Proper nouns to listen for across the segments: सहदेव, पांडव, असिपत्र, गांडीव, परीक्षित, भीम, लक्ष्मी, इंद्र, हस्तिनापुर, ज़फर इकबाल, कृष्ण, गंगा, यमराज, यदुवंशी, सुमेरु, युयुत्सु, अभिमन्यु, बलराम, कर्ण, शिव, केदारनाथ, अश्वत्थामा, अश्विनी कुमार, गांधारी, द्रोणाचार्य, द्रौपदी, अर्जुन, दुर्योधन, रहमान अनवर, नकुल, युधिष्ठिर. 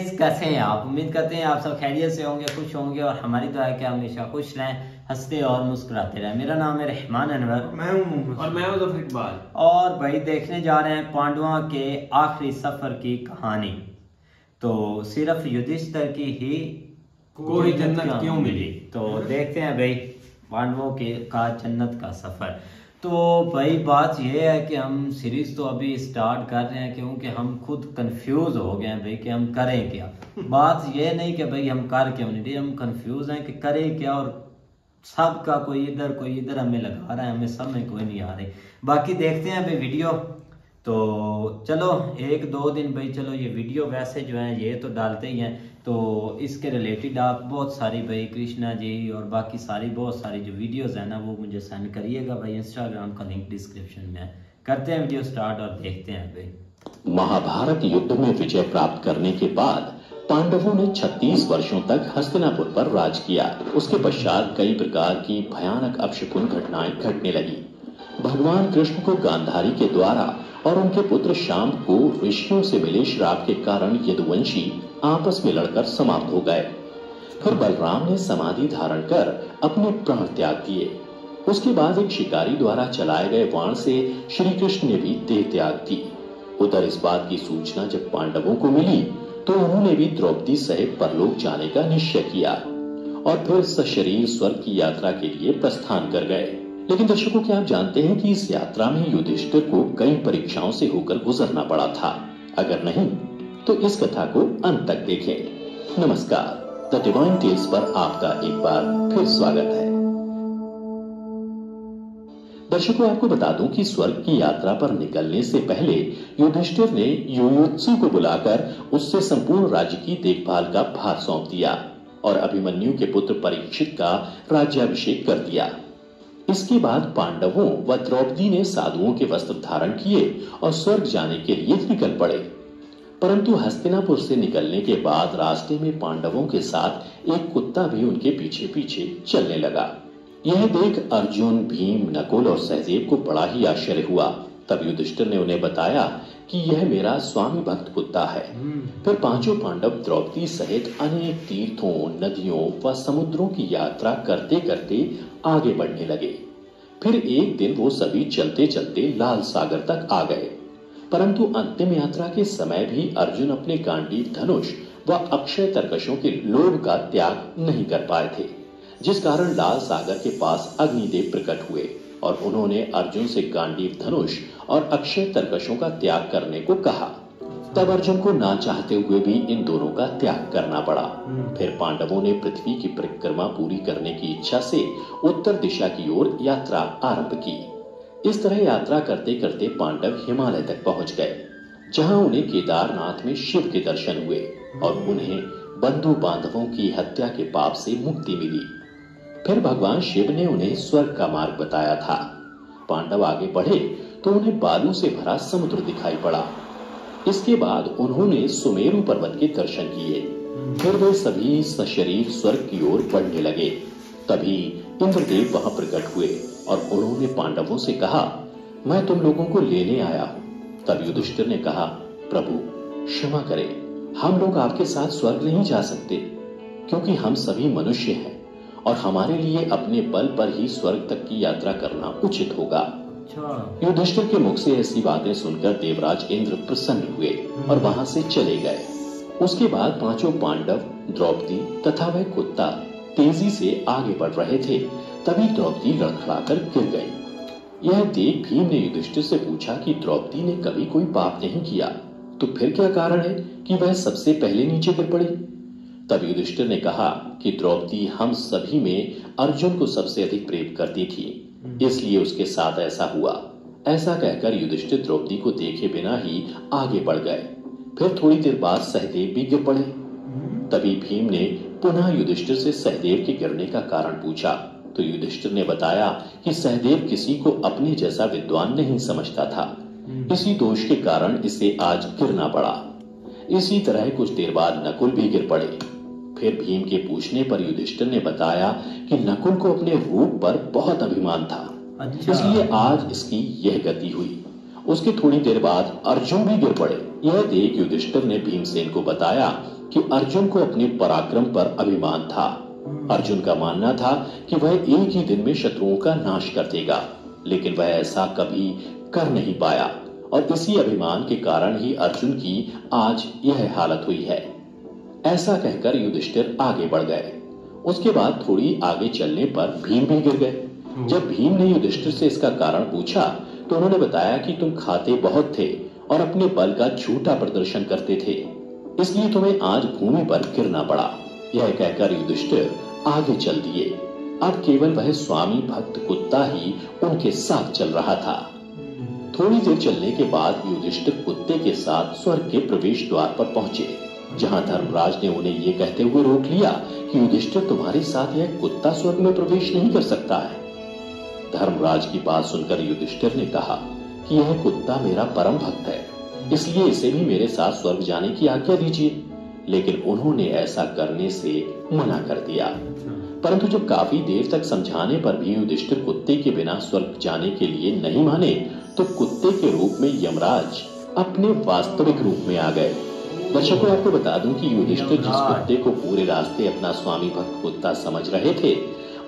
Guys, कैसे हैं आप? उम्मीद करते हैं आप सब खैरियत से होंगे, खुश होंगे और हमारी दुआ है कि हमेशा खुश रहें, हंसते और मुस्कुराते रहें। मेरा नाम है रहमान अनवर, मैं हूं और मैं हूं ज़फर इकबाल। और भाई देखने जा रहे हैं पांडवों के आखिरी सफर की कहानी। तो सिर्फ युधिष्ठिर की ही कोई जन्नत क्यों मिली, तो देखते हैं भाई पांडवों के का जन्नत का सफर। तो भाई बात यह है कि हम सीरीज़ तो अभी स्टार्ट कर रहे हैं क्योंकि हम खुद कंफ्यूज हो गए हैं भाई कि हम करें क्या। बात यह नहीं कि भाई हम कर क्यों नहीं रहे, हम कंफ्यूज हैं कि करें क्या और सब का कोई इधर हमें लगा रहा है, हमें सब में कोई नहीं आ रही। बाकी देखते हैं भाई वीडियो। तो चलो एक दो दिन भाई, चलो ये वीडियो वैसे जो है ये तो डालते ही हैं, तो इसके रिलेटेड आप बहुत सारी भाई कृष्णा जी और बाकी सारी बहुत सारी जो वीडियोस हैं ना वो मुझे सेंड करिएगा भाई। इंस्टाग्राम का लिंक डिस्क्रिप्शन में है। करते हैं वीडियो स्टार्ट और देखते हैं भाई। महाभारत युद्ध में विजय प्राप्त करने के बाद पांडवों ने 36 वर्षों तक हस्तिनापुर पर राज किया। उसके पश्चात कई प्रकार की भयानक अपशकुन घटनाएं घटने लगी। भगवान कृष्ण को गांधारी के द्वारा और उनके पुत्र शाम को ऋषियों से मिले श्राप के कारण यदुवंशी आपस में लड़कर समाप्त हो गए। फिर बलराम ने समाधि धारण कर अपने प्राण त्याग दिए। उसके बाद एक शिकारी द्वारा चलाए गए बाण से श्री कृष्ण ने भी देह त्याग दी। उधर इस बात की सूचना जब पांडवों को मिली तो उन्होंने भी द्रौपदी सहित परलोक जाने का निश्चय किया और फिर सशरीर स्वर्ग की यात्रा के लिए प्रस्थान कर गए। लेकिन दर्शकों, क्या आप जानते हैं कि इस यात्रा में युधिष्ठिर को कई परीक्षाओं से होकर गुजरना पड़ा था? अगर नहीं तो इस कथा को अंत तक देखें। नमस्कार, द डिवाइन टेल्स पर आपका एक बार फिर स्वागत है। दर्शकों, आपको बता दूं कि स्वर्ग की यात्रा पर निकलने से पहले युधिष्ठिर ने युयुत्सु को बुलाकर उससे संपूर्ण राज्य की देखभाल का भार सौंप दिया और अभिमन्यु के पुत्र परीक्षित का राज्याभिषेक कर दिया। इसके बाद पांडवों व द्रौपदी ने साधुओं के वस्त्र धारण किए और स्वर्ग जाने के लिए निकल पड़े। परंतु हस्तिनापुर से निकलने के बाद रास्ते में पांडवों के साथ एक कुत्ता भी उनके पीछे पीछे चलने लगा। यह देख अर्जुन, भीम, नकुल और सहदेव को बड़ा ही आश्चर्य हुआ। तब युधिष्ठिर ने उन्हें बताया कि यह मेरा स्वामी भक्त कुत्ता है। फिर पांचों पांडव द्रौपदी सहित अनेक तीर्थों, नदियों व समुद्रों की यात्रा करते करते आगे बढ़ने लगे। फिर एक दिन वो सभी चलते चलते लाल सागर तक आ गए। परंतु अंतिम यात्रा के समय भी अर्जुन अपने गांडीव धनुष व अक्षय तरकशों के लोभ का त्याग नहीं कर पाए थे, जिस कारण लाल सागर के पास अग्निदेव प्रकट हुए और उन्होंने अर्जुन से गांडीव धनुष और अक्षय तरकशों का त्याग करने को कहा। तब अर्जुन को ना चाहते हुए भी इन दोनों का त्याग करना पड़ा। फिर पांडवों ने पृथ्वी की परिक्रमा पूरी करने की इच्छा से उत्तर दिशा की ओर यात्रा आरंभ की। इस तरह यात्रा करते करते पांडव हिमालय तक पहुंच गए, जहां उन्हें केदारनाथ में शिव के दर्शन हुए और उन्हें बंधु बांधवों की हत्या के पाप से मुक्ति मिली। फिर भगवान शिव ने उन्हें स्वर्ग का मार्ग बताया था। पांडव आगे बढ़े तो उन्हें बालू से भरा समुद्र दिखाई पड़ा। इसके बाद उन्होंने सुमेरु पर्वत के दर्शन किए। फिर वे सभी सशरीर स्वर्ग की ओर बढ़ने लगे। तभी इंद्रदेव वहां प्रकट हुए और उन्होंने पांडवों से कहा, मैं तुम लोगों को लेने आया हूँ। तब युधिष्ठिर ने कहा, प्रभु क्षमा करें, हम लोग आपके साथ स्वर्ग नहीं जा सकते क्योंकि हम सभी मनुष्य हैं और हमारे लिए अपने बल पर ही स्वर्ग तक की यात्रा करना उचित होगा। युधिष्ठिर के मुख से ऐसी बातें सुनकर देवराज इंद्र प्रसन्न हुए और वहां से चले गए। उसके बाद पांचों पांडव, द्रौपदी तथा वह कुत्ता तेजी से आगे बढ़ रहे थे। तभी द्रौपदी लड़खड़ाकर गिर गई। यह देख भीम ने युधिष्ठिर से पूछा कि द्रौपदी ने कभी कोई पाप नहीं किया, तो फिर क्या कारण है कि वह सबसे पहले नीचे गिर पड़ी? तब युधिष्ठिर ने कहा कि द्रौपदी हम सभी में अर्जुन को सबसे अधिक प्रेम करती थी, इसलिए उसके साथ ऐसा हुआ। ऐसा कहकर युधिष्ठिर द्रौपदी को देखे बिना ही आगे बढ़ गए। फिर थोड़ी देर बाद सहदेव भी गिर पड़े। तभी भीम ने पुनः युधिष्ठिर से सहदेव के गिरने का कारण पूछा, तो युधिष्ठिर ने बताया कि सहदेव किसी को अपने जैसा विद्वान नहीं समझता था, इसी दोष के कारण इसे आज गिरना पड़ा। इसी तरह कुछ देर बाद नकुल भी गिर पड़े। फिर भीम के पूछने पर युधिष्ठिर ने बताया कि नकुल को अपने रूप पर बहुत अभिमान था, इसलिए आज इसकी यह गति हुई उसके थोड़ी देर बाद अर्जुन भी गिर पड़े। यह देख युधिष्ठिर ने भीमसेन को बताया कि अर्जुन को अपने पराक्रम पर अभिमान था। अर्जुन का मानना था कि वह एक ही दिन में शत्रुओं का नाश कर देगा, लेकिन वह ऐसा कभी कर नहीं पाया और इसी अभिमान के कारण ही अर्जुन की आज यह हालत हुई है। ऐसा कहकर युधिष्ठिर आगे बढ़ गए। उसके बाद थोड़ी आगे चलने पर भीम भी गिर गए। जब भीम ने युधिष्ठिर से इसका कारण पूछा तो उन्होंने बताया कि तुम खाते बहुत थे और अपने बल का झूठा प्रदर्शन करते थे, इसलिए तुम्हें आज भूमि पर गिरना पड़ा। यह कहकर युधिष्ठिर आगे चल दिए। अब केवल वह स्वामी भक्त कुत्ता ही उनके साथ चल रहा था। थोड़ी देर चलने के बाद युधिष्ठिर कुत्ते के साथ स्वर्ग के प्रवेश द्वार पर पहुंचे, जहां धर्मराज ने उन्हें ये कहते हुए रोक लिया कि युधिष्ठिर तुम्हारे साथ यह कुत्ता स्वर्ग में प्रवेश नहीं कर सकता है। धर्मराज की बात सुनकर युधिष्ठिर ने कहा कि यह कुत्ता मेरा परम भक्त है, इसलिए इसे भी मेरे साथ स्वर्ग जाने की आज्ञा दीजिए, लेकिन उन्होंने ऐसा करने से मना कर दिया। परंतु जब काफी देर तक समझाने पर भी युधिष्ठिर कुत्ते के बिना स्वर्ग जाने के लिए नहीं माने तो कुत्ते के रूप में यमराज अपने वास्तविक रूप में आ गए। दर्शकों, आपको बता दूं कि युधिष्ठिर जिस कुत्ते को पूरे रास्ते अपना स्वामी भक्त कुत्ता समझ रहे थे,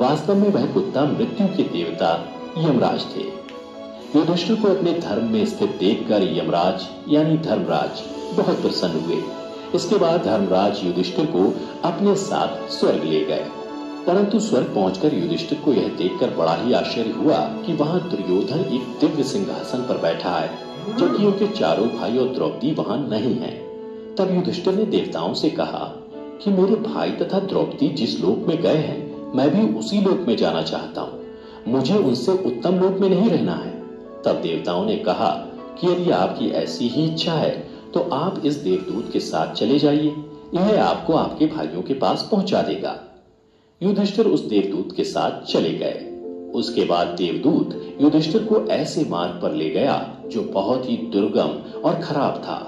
वास्तव में वह कुत्ता मृत्यु के देवता यमराज थे। युधिष्ठिर को अपने धर्म में स्थित देखकर यमराज यानी धर्मराज बहुत प्रसन्न हुए। इसके बाद धर्मराज युधिष्ठिर को अपने साथ स्वर्ग ले गए। परंतु स्वर्ग पहुंचकर युधिष्ठिर को यह देखकर बड़ा ही आश्चर्य हुआ कि वहां दुर्योधन एक दिव्य सिंहासन पर बैठा है, जबकि उनके चारों भाई और द्रौपदी वहां नहीं है। तब युधिष्ठिर ने देवताओं से कहा कि मेरे भाई तथा द्रौपदी जिस लोक में गए हैं, मैं भी उसी लोक में जाना चाहता हूं। मुझे उनसे उत्तम लोक में नहीं रहना है। तब देवताओं ने कहा कि यदि आपकी ऐसी ही इच्छा है तो आप इस देवदूत के साथ चले जाइए, यह आपको आपके भाइयों के पास पहुंचा देगा। युधिष्ठिर उस देवदूत के साथ चले गए। उसके बाद देवदूत युधिष्ठिर को ऐसे मार्ग पर ले गया जो बहुत ही दुर्गम और खराब था।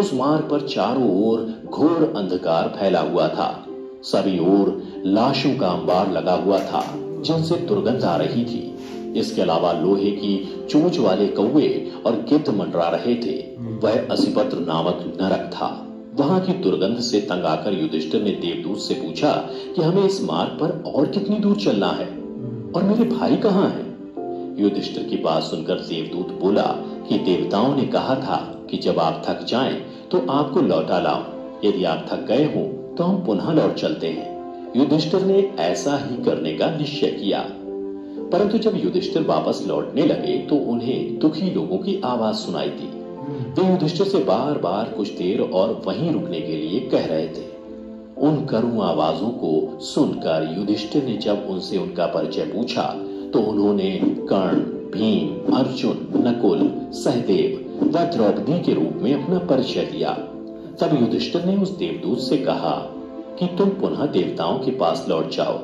उस मार्ग पर चारों ओर घोर अंधकार फैला हुआ था। सभी ओर लाशों का अंबार लगा हुआ था जिनसे दुर्गंध आ रही थी। इसके अलावा लोहे की चोंच वाले कौवे और गिद्ध मंडरा रहे थे। वह असिपत्र नामक नरक था। वहां की दुर्गंध से तंग आकर युधिष्ठिर ने देवदूत से पूछा कि हमें इस मार्ग पर और कितनी दूर चलना है और मेरे भाई कहाँ है। युधिष्ठिर की बात सुनकर देवदूत बोला कि देवताओं ने कहा था कि जब आप थक जाएं तो आपको लौटा लाओ, यदि आप थक गए हो तो हम पुनः लौट चलते हैं। युधिष्ठिर ने ऐसा ही करने का निश्चय किया। परंतु जब युधिष्ठिर वापस लौटने लगे तो उन्हें दुखी लोगों की आवाज सुनाई दी। वे युधिष्ठिर से बार बार कुछ देर और वहीं रुकने के लिए कह रहे थे। उन करुण आवाजों को सुनकर युधिष्ठिर ने जब उनसे उनका परिचय पूछा तो उन्होंने कर्ण, भीम, अर्जुन, नकुल, सहदेव व द्रौपदी के रूप में अपना परिचय दिया। तब युधिष्ठिर ने उस देवदूत से कहा कि तुम पुनः देवताओं के पास लौट जाओ।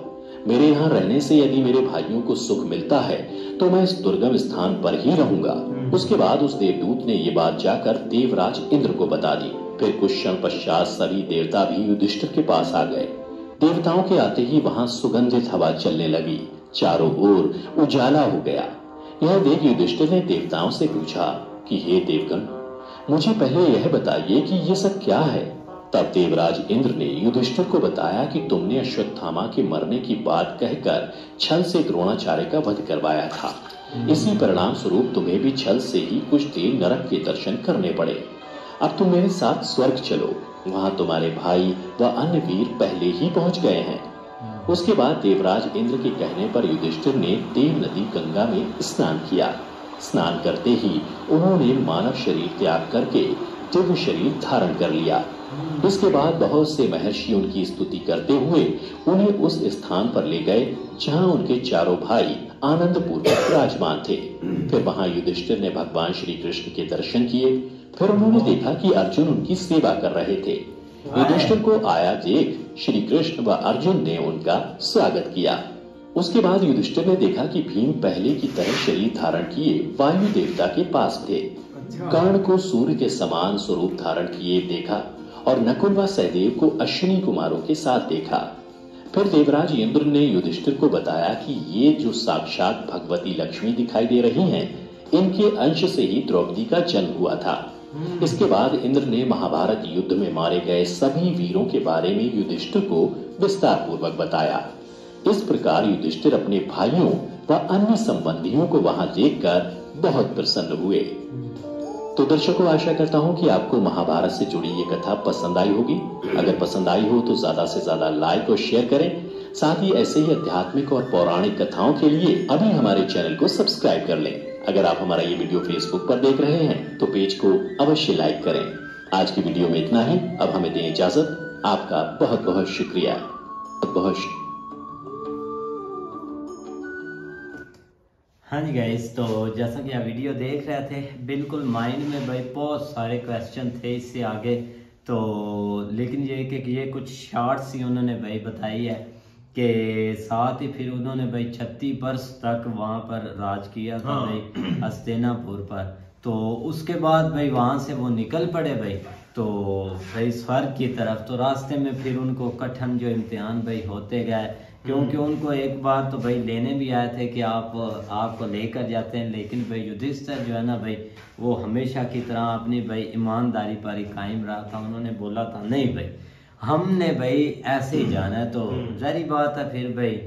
मेरे यहाँ रहने से यदि मेरे भाइयों को सुख मिलता है तो मैं इस दुर्गम स्थान पर ही रहूंगा। उसके बाद उस देवदूत ने ये बात जाकर देवराज इंद्र को बता दी। फिर कुछ क्षण पश्चात सभी देवता भी युधिष्ठिर के पास आ गए। देवताओं के आते ही वहां सुगंधित हवा चलने लगी। चारों ओर उजाला हो गया। यह देख युधिष्ठिर ने देवताओं से पूछा कि हे देवगण, मुझे पहले यह बताइए कि ये सब क्या है। तब देवराज इंद्र ने युधिष्ठिर को बताया कि तुमने अश्वत्थामा के मरने की बात कहकर छल से द्रोणाचार्य का वध करवाया था। इसी परिणाम स्वरूप तुम्हें भी छल से ही कुछ देर नरक के दर्शन करने पड़े। अब तुम मेरे साथ स्वर्ग चलो, वहां तुम्हारे भाई व अन्य वीर पहले ही पहुंच गए हैं। उसके बाद देवराज इंद्र के कहने पर युधिष्ठिर ने देव नदी गंगा में स्नान किया। स्नान करते ही उन्होंने मानव शरीर त्याग करके दिव्य शरीर धारण कर लिया। इसके बाद बहुत से महर्षि उनकी स्तुति करते हुए उन्हें उस स्थान पर ले गए जहां उनके चारों भाई आनंद पूर्वक विराजमान थे। फिर वहां युधिष्ठिर ने भगवान श्री कृष्ण के दर्शन किए। फिर उन्होंने देखा कि अर्जुन उनकी सेवा कर रहे थे। युधिष्ठिर को आया देख श्री कृष्ण व अर्जुन ने उनका स्वागत किया। उसके बाद युधिष्ठिर ने देखा कि भीम पहले की तरह शरीर धारण किए वायु देवता के पास थे। कर्ण को सूर्य के समान स्वरूप धारण किए देखा और नकुल व सहदेव को अश्विनी कुमारों के साथ देखा। फिर देवराज इंद्र ने युधिष्ठिर को बताया कि ये जो साक्षात भगवती लक्ष्मी दिखाई दे रही हैं, इनके अंश से ही द्रौपदी का जन्म हुआ था। इसके बाद इंद्र ने महाभारत युद्ध में मारे गए सभी वीरों के बारे में युधिष्ठिर को विस्तार पूर्वक बताया। इस प्रकार युधिष्ठिर अपने भाइयों व अन्य संबंधियों को वहां देखकर बहुत प्रसन्न हुए। तो दर्शकों, आशा करता हूं कि आपको महाभारत से जुड़ी ये कथा पसंद आई होगी। अगर पसंद आई हो तो ज्यादा से ज्यादा लाइक और शेयर करें। साथ ही ऐसे ही आध्यात्मिक और पौराणिक कथाओं के लिए अभी हमारे चैनल को सब्सक्राइब कर लें। अगर आप हमारा ये वीडियो फेसबुक पर देख रहे हैं तो पेज को अवश्य लाइक करें। आज की वीडियो में इतना ही। अब हमें दें इजाजत। आपका बहुत बहुत शुक्रिया। हाँ जी गाइस, तो जैसा कि आप वीडियो देख रहे थे, बिल्कुल माइंड में भाई बहुत सारे क्वेश्चन थे इससे आगे तो, लेकिन ये कि ये कुछ शॉर्ट्स ही उन्होंने भाई बताई है कि साथ ही फिर उन्होंने भाई 36 वर्ष तक वहाँ पर राज किया था भाई हस्तिनापुर पर। तो उसके बाद भाई वहाँ से वो निकल पड़े भाई तो भाई स्वर्ग की तरफ। तो रास्ते में फिर उनको कठिन जो इम्तिहान भाई होते गए, क्योंकि उनको एक बार तो भाई लेने भी आए थे कि आप आपको लेकर जाते हैं, लेकिन भाई युधिष्ठिर जो है ना भाई वो हमेशा की तरह अपनी भाई ईमानदारी पर ही कायम रहा था। उन्होंने बोला था नहीं भाई हमने भाई ऐसे ही जाना है। तो जारी बात है फिर भाई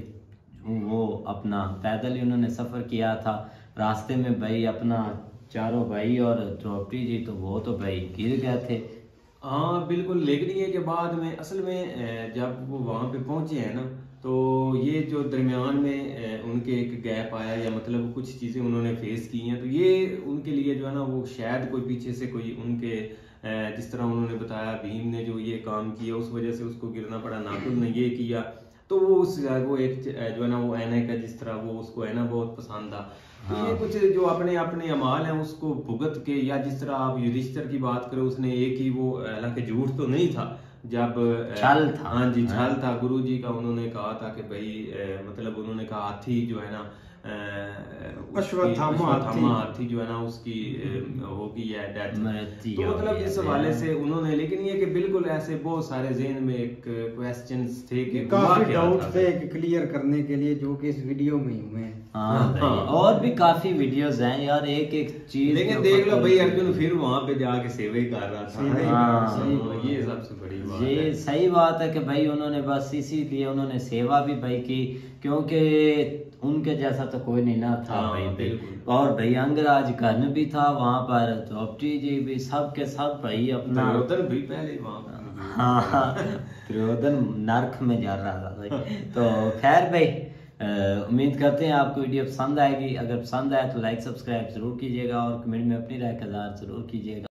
वो अपना पैदल ही उन्होंने सफ़र किया था। रास्ते में भाई अपना चारों भाई और द्रौपदी जी तो वो तो भाई गिर गए थे। हाँ बिल्कुल, लेकिन के बाद में असल में जब वो वहाँ पे पहुँचे हैं ना तो ये जो दरमियान में उनके एक गैप आया या मतलब कुछ चीज़ें उन्होंने फेस की हैं, तो ये उनके लिए जो है ना वो शायद कोई पीछे से कोई उनके जिस तरह उन्होंने बताया भीम ने जो ये काम किया उस वजह से उसको गिरना पड़ा, नकुल ने ये किया तो वो उस वो एक जो है ना वो ऐना का जिस तरह वो उसको ऐना बहुत पसंद था। तो ये कुछ जो अपने अपने अमाल हैं उसको भुगत के, या जिस तरह आप युधिष्ठिर की बात करें उसने एक ही वो हालांकि झूठ तो नहीं था जब छल था, हाँ जी छल था गुरु जी का। उन्होंने कहा था कि भाई मतलब उन्होंने कहा हाथी जो है ना अश्वत्थामा हाथी जो है ना उसकी होगी या डेथ, तो मतलब इस हवाले से उन्होंने, लेकिन ये कि बिल्कुल ऐसे बहुत सारे जेहन में एक क्वेश्चंस थे कि काफी डाउट थे क्लियर करने के लिए जो कि इस वीडियो में हुए हैं। और भी काफी वीडियोस हैं यार एक एक चीज, लेकिन देख लो भाई अर्जुन फिर वहाँ पे जाके सेवा ही कर रहा था। ये सबसे बड़ी बात है, ये सही बात है कि भाई उन्होंने बस इसीलिए उन्होंने सेवा भी भाई की क्योंकि उनके जैसा तो कोई नहीं ना था भाई। और भाई अंगराज कर्ण भी था वहाँ पर, द्रौपदी जी भी, सब के सब भाई अपना उधर भी पहले वहाँ दुर्योधन नर्क में जा रहा था भाई। तो खैर भाई उम्मीद करते हैं आपको वीडियो पसंद आएगी। अगर पसंद आए तो लाइक सब्सक्राइब जरूर कीजिएगा और कमेंट में अपनी राय का इज़हार जरूर कीजिएगा।